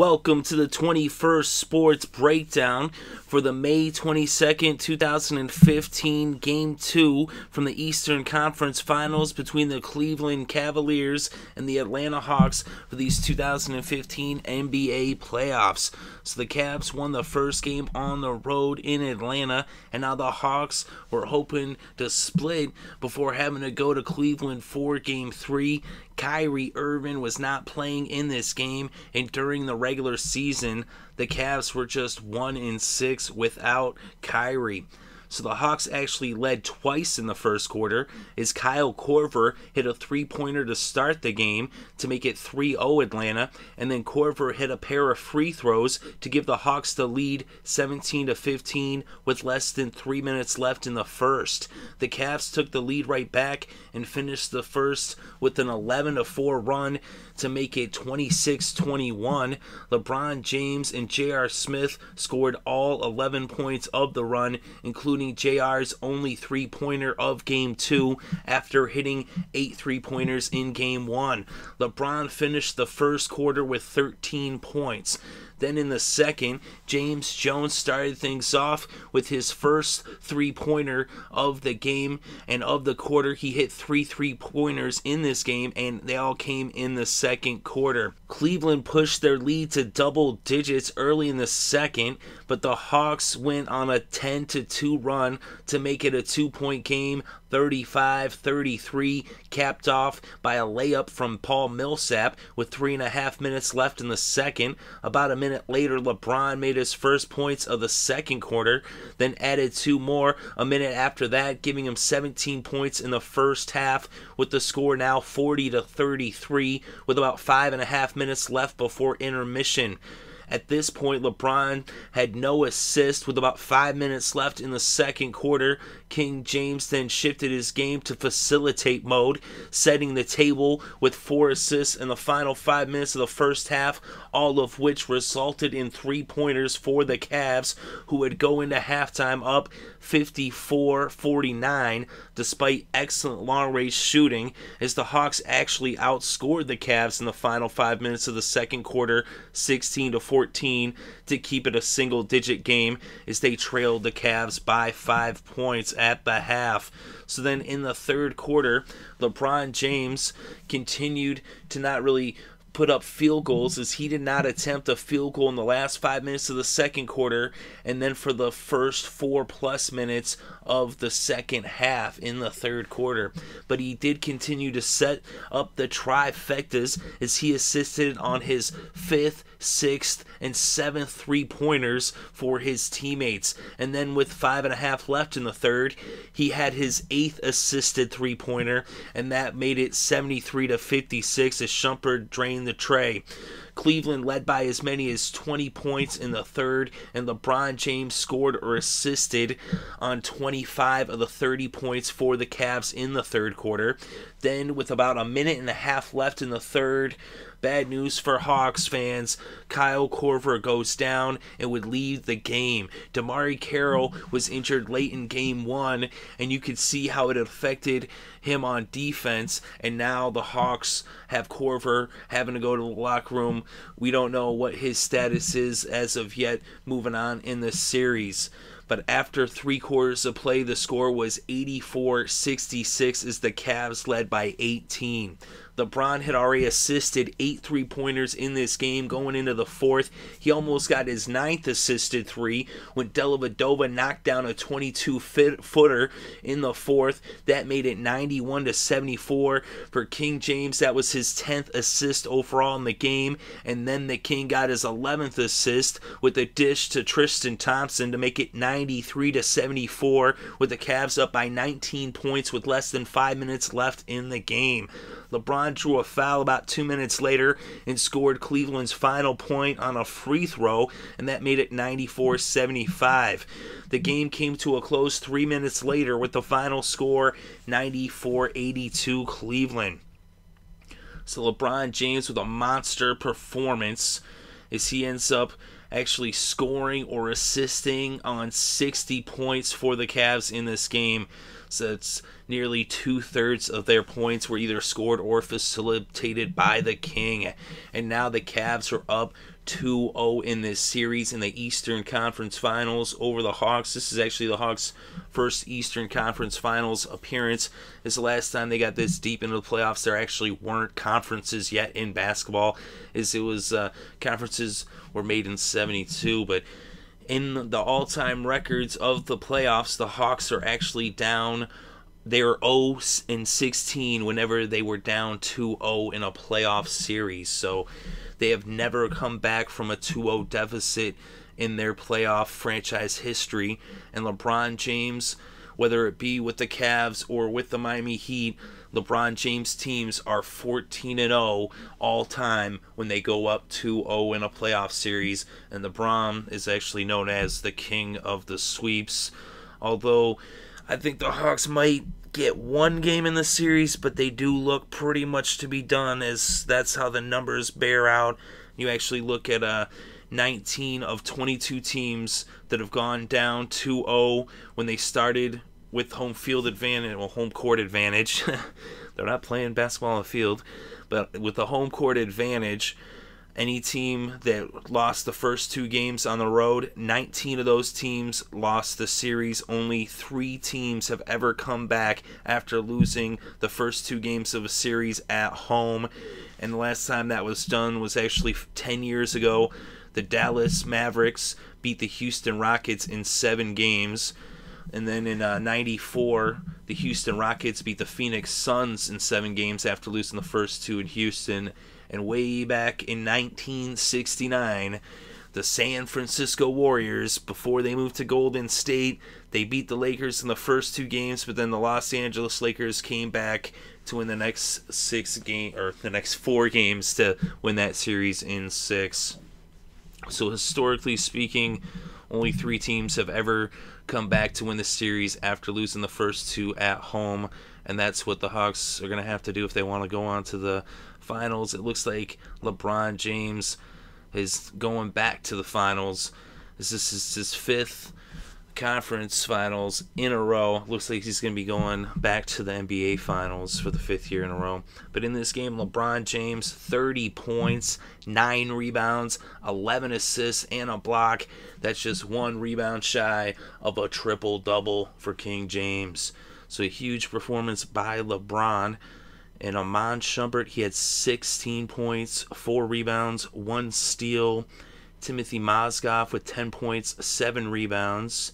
Welcome to the 21st Sports Breakdown for the May 22nd, 2015 Game 2 from the Eastern Conference Finals between the Cleveland Cavaliers and the Atlanta Hawks for these 2015 NBA Playoffs. So the Cavs won the first game on the road in Atlanta, and now the Hawks were hoping to split before having to go to Cleveland for Game 3. Kyrie Irving was not playing in this game, and during the regular season, the Cavs were just 1-6 without Kyrie. So the Hawks actually led twice in the first quarter as Kyle Korver hit a three-pointer to start the game to make it 3-0 Atlanta, and then Korver hit a pair of free throws to give the Hawks the lead 17-15 with less than 3 minutes left in the first. The Cavs took the lead right back and finished the first with an 11-4 run to make it 26-21. LeBron James and J.R. Smith scored all 11 points of the run, including JR's only three-pointer of Game 2 after hitting 8 three-pointers in Game 1. LeBron finished the first quarter with 13 points. Then in the second, James Jones started things off with his first three-pointer of the game and of the quarter. He hit 3 three-pointers in this game, and they all came in the second quarter. Cleveland pushed their lead to double digits early in the second, but the Hawks went on a 10-2 run to make it a two-point game, 35-33, capped off by a layup from Paul Millsap with 3.5 minutes left in the second. About a minute later, LeBron made his first points of the second quarter, then added 2 more a minute after that, giving him 17 points in the first half, with the score now 40-33 with about 5.5 minutes left before intermission. At this point, LeBron had no assist with about 5 minutes left in the second quarter. King James then shifted his game to facilitate mode, setting the table with 4 assists in the final 5 minutes of the first half, all of which resulted in three-pointers for the Cavs, who would go into halftime up 54-49 despite excellent long-range shooting, as the Hawks actually outscored the Cavs in the final 5 minutes of the second quarter, 16-14, to keep it a single-digit game, as they trailed the Cavs by 5 points at the half. So then in the third quarter, LeBron James continued to not really put up field goals, as he did not attempt a field goal in the last 5 minutes of the second quarter, and then for the first 4+ minutes of the second half in the third quarter. But he did continue to set up the trifectas, as he assisted on his 5th, 6th, and 7th three-pointers for his teammates. And then with 5.5 left in the third, he had his 8th assisted three-pointer, and that made it 73-56 as Shumpert drained the tray. Cleveland led by as many as 20 points in the third, and LeBron James scored or assisted on 25 of the 30 points for the Cavs in the third quarter. Then with about a minute and a half left in the third, bad news for Hawks fans, Kyle Korver goes down and would leave the game. DeMarre Carroll was injured late in Game 1, and you could see how it affected him on defense, and now the Hawks have Korver having to go to the locker room. We don't know what his status is as of yet moving on in this series. But after 3 quarters of play, the score was 84-66 as the Cavs led by 18. LeBron had already assisted 8 three-pointers in this game going into the fourth. He almost got his 9th assisted three when Dellavedova knocked down a 22-footer in the fourth. That made it 91-74 for King James. That was his 10th assist overall in the game. And then the King got his 11th assist with a dish to Tristan Thompson to make it 93-74 with the Cavs up by 19 points with less than 5 minutes left in the game. LeBron drew a foul about 2 minutes later and scored Cleveland's final point on a free throw, and that made it 94-75. The game came to a close 3 minutes later with the final score 94-82 Cleveland. So LeBron James with a monster performance, as he ends up actually scoring or assisting on 60 points for the Cavs in this game. since nearly two-thirds of their points were either scored or facilitated by the King. And now the Cavs are up 2-0 in this series in the Eastern Conference Finals over the Hawks. This is actually the Hawks' first Eastern Conference Finals appearance. This is the last time they got this deep into the playoffs. There actually weren't conferences yet in basketball, as it was conferences were made in '72, but in the all-time records of the playoffs, the Hawks are actually down. They were 0-16 whenever they were down 2-0 in a playoff series. So they have never come back from a 2-0 deficit in their playoff franchise history. And LeBron James, whether it be with the Cavs or with the Miami Heat, LeBron James teams are 14-0 all time when they go up 2-0 in a playoff series. And LeBron is actually known as the king of the sweeps. Although I think the Hawks might get one game in the series, but they do look pretty much to be done, as that's how the numbers bear out. You actually look at 19 of 22 teams that have gone down 2-0 when they started with home field advantage, well, home court advantage. They're not playing basketball on the field, but with the home court advantage, any team that lost the first two games on the road, 19 of those teams lost the series. Only 3 teams have ever come back after losing the first two games of a series at home. And the last time that was done was actually 10 years ago. The Dallas Mavericks beat the Houston Rockets in 7 games. And then in '94, the Houston Rockets beat the Phoenix Suns in 7 games after losing the first 2 in Houston. And way back in 1969, the San Francisco Warriors, before they moved to Golden State, they beat the Lakers in the first 2 games, but then the Los Angeles Lakers came back to win the next 4 games to win that series in 6. So historically speaking, only 3 teams have ever come back to win the series after losing the first 2 at home, and that's what the Hawks are going to have to do if they want to go on to the finals. It looks like LeBron James is going back to the finals. This is his 5th conference finals in a row. Looks like he's going to be going back to the NBA finals for the 5th year in a row. But in this game, LeBron James, 30 points, 9 rebounds, 11 assists, and a block. That's just 1 rebound shy of a triple-double for King James. So a huge performance by LeBron. And Iman Shumpert, he had 16 points, 4 rebounds, 1 steal. Timofey Mozgov with 10 points, 7 rebounds.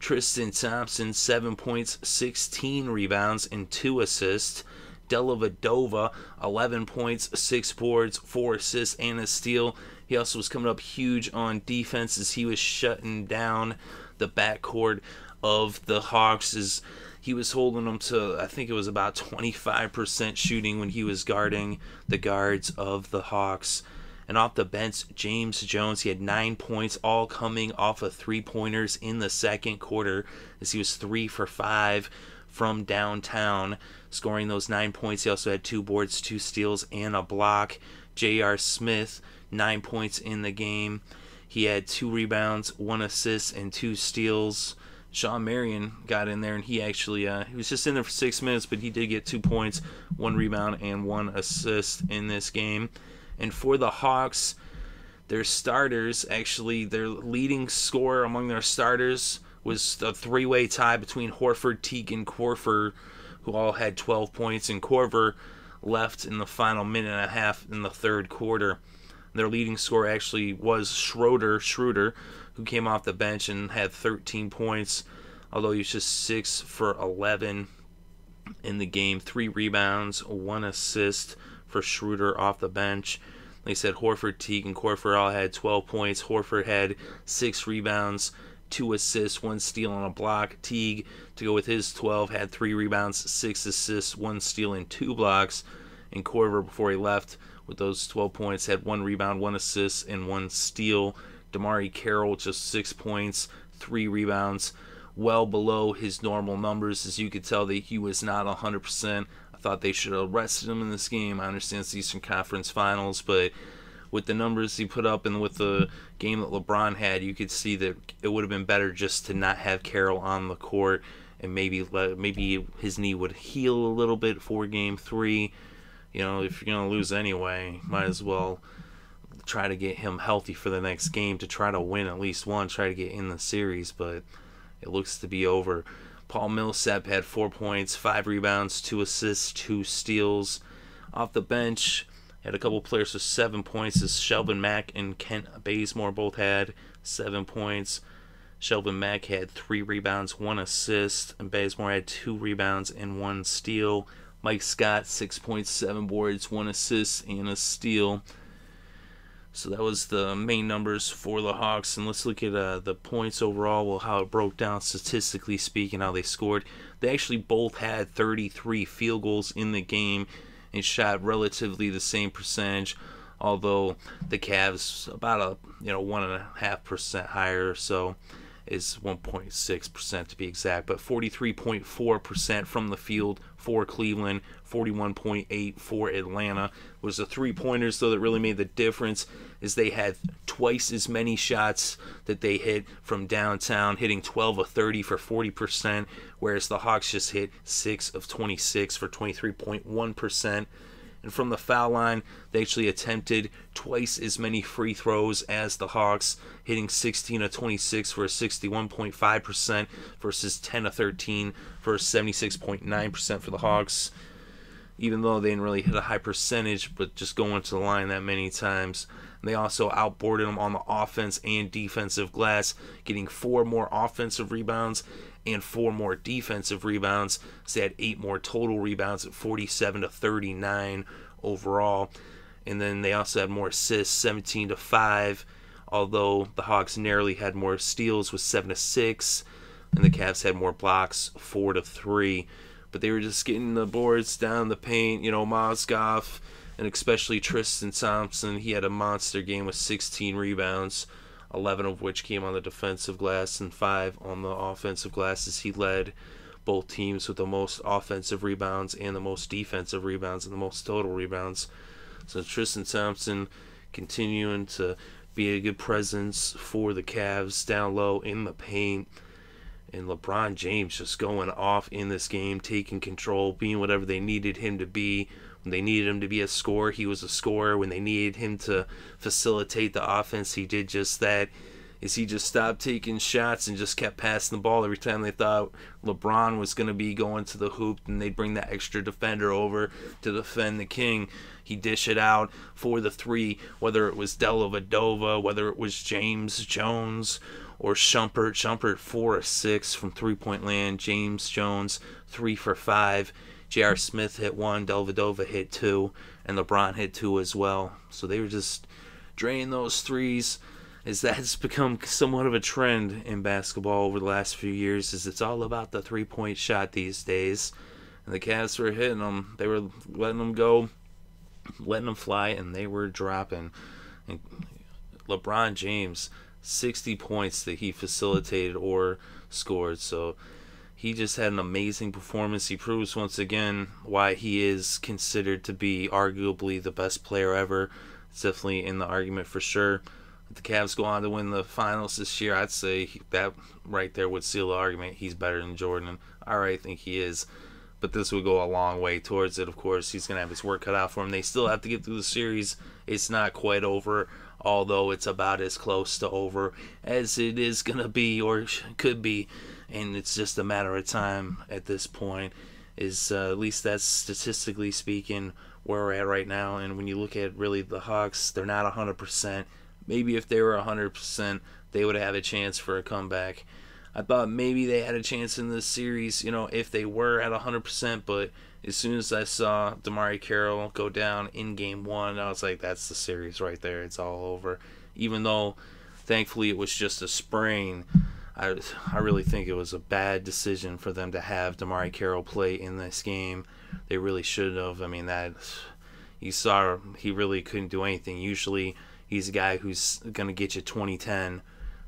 Tristan Thompson, 7 points, 16 rebounds, and 2 assists. Dellavedova, 11 points, 6 boards, 4 assists, and a steal. He also was coming up huge on defense as he was shutting down the backcourt of the Hawks. As he was holding them to, I think it was about 25% shooting when he was guarding the guards of the Hawks. And off the bench, James Jones, he had 9 points, all coming off of 3-pointers in the second quarter, as he was 3 for 5 from downtown, scoring those 9 points. He also had 2 boards, 2 steals, and a block. J.R. Smith, 9 points in the game. He had 2 rebounds, 1 assist, and 2 steals. Shawn Marion got in there, and he actually he was just in there for 6 minutes, but he did get 2 points, 1 rebound, and 1 assist in this game. And for the Hawks, their starters, actually their leading scorer among their starters was a 3-way tie between Horford, Teague, and Korver, who all had 12 points, and Korver left in the final minute and a half in the third quarter. Their leading scorer actually was Schroder, who came off the bench and had 13 points, although he was just 6 for 11 in the game, 3 rebounds, 1 assist for Schroder off the bench. They said Horford, Teague, and Korver all had 12 points. Horford had 6 rebounds, 2 assists, 1 steal, and a block. Teague, to go with his 12, had 3 rebounds, 6 assists, 1 steal, and 2 blocks. And Korver, before he left with those 12 points, had 1 rebound, 1 assist, and 1 steal. DeMarre Carroll, just 6 points, 3 rebounds, well below his normal numbers. As you could tell, that he was not 100%. I thought they should have rested him in this game. I understand it's the Eastern Conference Finals, but with the numbers he put up and with the game that LeBron had, you could see that it would have been better just to not have Carroll on the court. and maybe his knee would heal a little bit for Game 3. You know, if you're going to lose anyway, might as well try to get him healthy for the next game to try to win at least one, try to get in the series, but it looks to be over. Paul Millsap had 4 points, 5 rebounds, 2 assists, 2 steals. Off the bench, had a couple players with 7 points. As Shelvin Mack and Kent Bazemore both had 7 points. Shelvin Mack had 3 rebounds, 1 assist, and Bazemore had 2 rebounds and 1 steal. Mike Scott, 6 points, 7 boards, 1 assist, and a steal. So that was the main numbers for the Hawks. And let's look at the points overall, well, how it broke down statistically speaking, how they scored. They actually both had 33 field goals in the game and shot relatively the same percentage, although the Cavs about a 1.5% higher, so is 1.6% to be exact, but 43.4% from the field for Cleveland, 41.8% for Atlanta. It was the three-pointers, though, that really made the difference, is they had twice as many shots that they hit from downtown, hitting 12 of 30 for 40%, whereas the Hawks just hit 6 of 26 for 23.1%. And from the foul line, they actually attempted twice as many free throws as the Hawks, hitting 16 of 26 for a 61.5% versus 10 of 13 for a 76.9% for the Hawks. Even though they didn't really hit a high percentage, but just going to the line that many times. And they also outboarded them on the offense and defensive glass, getting 4 more offensive rebounds and 4 more defensive rebounds. So they had 8 more total rebounds at 47 to 39 overall. And then they also had more assists, 17 to 5, although the Hawks narrowly had more steals with 7 to 6, and the Cavs had more blocks, 4 to 3. But they were just getting the boards down the paint, Mozgov, and especially Tristan Thompson. He had a monster game with 16 rebounds, 11 of which came on the defensive glass and 5 on the offensive glass, as he led both teams with the most offensive rebounds and the most defensive rebounds and the most total rebounds. So Tristan Thompson continuing to be a good presence for the Cavs down low in the paint. And LeBron James just going off in this game, taking control, being whatever they needed him to be. When they needed him to be a scorer, he was a scorer. When they needed him to facilitate the offense, he did just that. Is he just stopped taking shots and just kept passing the ball every time they thought LeBron was going to be going to the hoop, and they'd bring that extra defender over to defend the king. He dish it out for the three, whether it was Dellavedova, whether it was James Jones, or Shumpert. Shumpert 4 or 6 from three-point land. James Jones 3 for 5. J.R. Smith hit 1. Dellavedova hit 2. And LeBron hit 2 as well. So they were just draining those threes, as that's become somewhat of a trend in basketball over the last few years, is it's all about the three-point shot these days. And the Cavs were hitting them. They were letting them go, letting them fly, and they were dropping. And LeBron James, 60 points that he facilitated or scored, so he just had an amazing performance. He proves once again why he is considered to be arguably the best player ever. It's definitely in the argument for sure. If the Cavs go on to win the finals this year, I'd say that right there would seal the argument. He's better than Jordan. I already think he is, but this would go a long way towards it. Of course, he's going to have his work cut out for him. They still have to get through the series. It's not quite over, although it's about as close to over as it is going to be or could be. And it's just a matter of time at this point. At least that's statistically speaking where we're at right now. And when you look at really the Hawks, they're not 100%. Maybe if they were 100%, they would have a chance for a comeback. I thought maybe they had a chance in this series, if they were at 100%, but as soon as I saw DeMarre Carroll go down in Game 1, I was like, that's the series right there. It's all over. Even though, thankfully, it was just a sprain, I really think it was a bad decision for them to have DeMarre Carroll play in this game. They really should have. I mean, you saw he really couldn't do anything. Usually, he's a guy who's going to get you 20-10.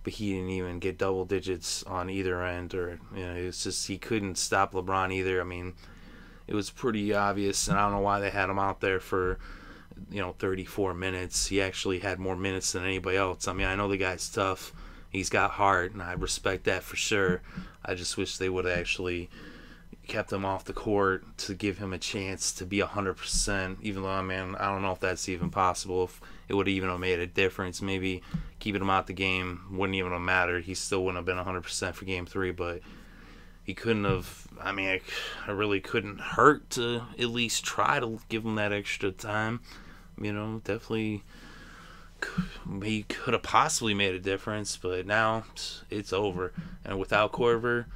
But he didn't even get double digits on either end, or it's just he couldn't stop LeBron either. I mean, it was pretty obvious, and I don't know why they had him out there for 34 minutes. He actually had more minutes than anybody else. I mean, I know the guy's tough, He's got heart, and I respect that for sure. I just wish they would have actually kept him off the court to give him a chance to be 100%, even though, I mean, I don't know if that's even possible, if it would even have made a difference. Maybe keeping him out the game wouldn't even have mattered. He still wouldn't have been 100% for Game 3, but he couldn't have, I mean, I really couldn't hurt to at least try to give him that extra time. You know, definitely he could have possibly made a difference, but now it's over. And without Korver,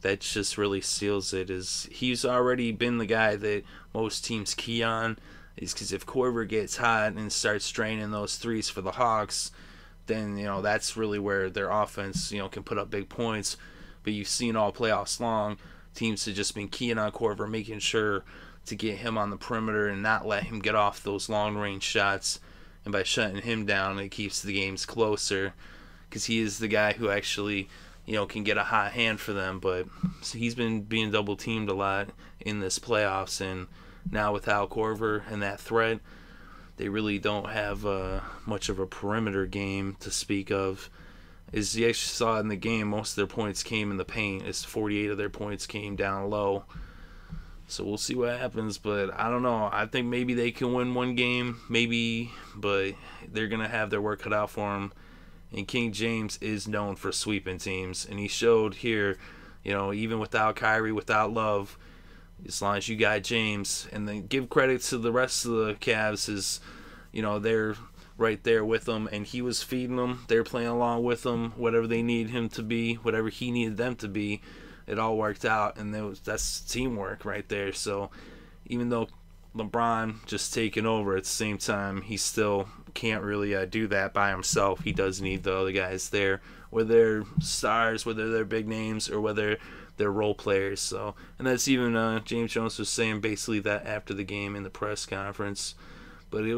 that just really seals it. Is he's already been the guy that most teams key on, is because if Korver gets hot and starts draining those threes for the Hawks, then, you know, that's really where their offense, you know, can put up big points. But you've seen all playoffs long, teams have just been keying on Korver, making sure to get him on the perimeter and not let him get off those long-range shots. And by shutting him down, it keeps the games closer, because he is the guy who actually, you know, can get a hot hand for them. But so he's been being double-teamed a lot in this playoffs, and now with Al Korver and that threat, they really don't have much of a perimeter game to speak of. As you actually saw in the game, most of their points came in the paint, as 48 of their points came down low. So we'll see what happens, but I don't know. I think maybe they can win one game, maybe, but they're going to have their work cut out for them. And King James is known for sweeping teams, and he showed here, you know, even without Kyrie, without Love, as long as you got James. And then give credit to the rest of the Cavs, is, you know, they're right there with them, and he was feeding them. They're playing along with them, whatever they need him to be, whatever he needed them to be. It all worked out, and that's teamwork right there. So even though LeBron just taking over at the same time, he still can't really do that by himself. He does need the other guys there, whether they're stars, whether they're big names, or whether they're role players. So, and that's even James Jones was saying basically that after the game in the press conference. But it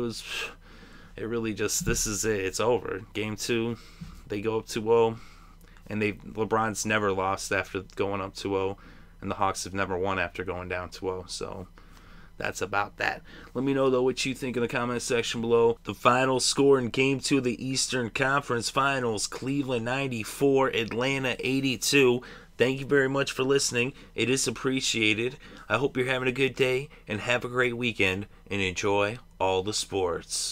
really just, this is it. It's over. Game 2, they go up 2-0. And LeBron's never lost after going up 2-0, and the Hawks have never won after going down 2-0. So that's about that. Let me know, though, what you think in the comment section below. The final score in Game 2 of the Eastern Conference Finals, Cleveland 94, Atlanta 82. Thank you very much for listening. It is appreciated. I hope you're having a good day and have a great weekend, and enjoy all the sports.